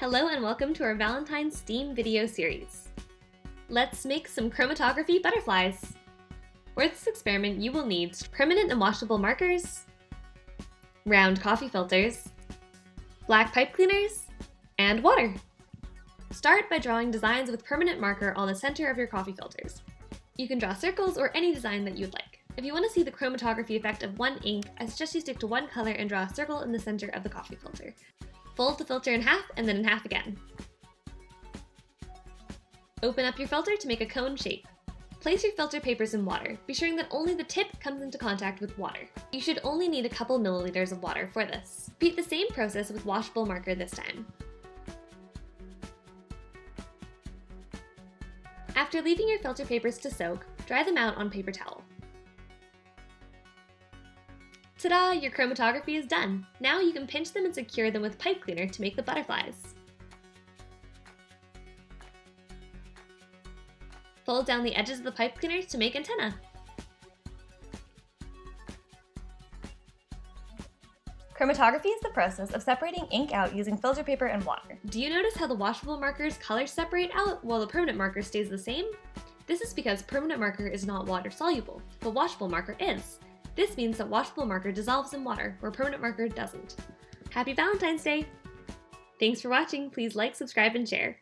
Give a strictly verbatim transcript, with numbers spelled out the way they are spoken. Hello and welcome to our Valentine's STEAM video series. Let's make some chromatography butterflies. For this experiment, you will need permanent and washable markers, round coffee filters, black pipe cleaners, and water. Start by drawing designs with permanent marker on the center of your coffee filters. You can draw circles or any design that you'd like. If you want to see the chromatography effect of one ink, I suggest you stick to one color and draw a circle in the center of the coffee filter. Fold the filter in half and then in half again. Open up your filter to make a cone shape. Place your filter papers in water, be sure that only the tip comes into contact with water. You should only need a couple milliliters of water for this. Repeat the same process with washable marker this time. After leaving your filter papers to soak, dry them out on paper towel. Ta-da! Your chromatography is done! Now you can pinch them and secure them with pipe cleaner to make the butterflies. Fold down the edges of the pipe cleaner to make antennae. Chromatography is the process of separating ink out using filter paper and water. Do you notice how the washable marker's colors separate out while the permanent marker stays the same? This is because permanent marker is not water soluble, but washable marker is. This means that washable marker dissolves in water, where permanent marker doesn't. Happy Valentine's Day! Thanks for watching, please like, subscribe, and share!